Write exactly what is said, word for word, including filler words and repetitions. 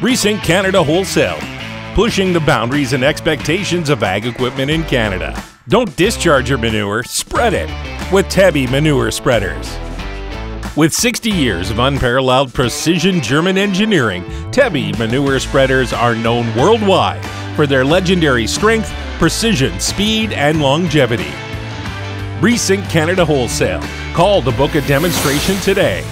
REESINK Canada Wholesale, pushing the boundaries and expectations of ag equipment in Canada. Don't discharge your manure, spread it with Tebbe Manure Spreaders. With sixty years of unparalleled precision German engineering, Tebbe Manure Spreaders are known worldwide for their legendary strength, precision, speed, and longevity. REESINK Canada Wholesale. Call to book a demonstration today.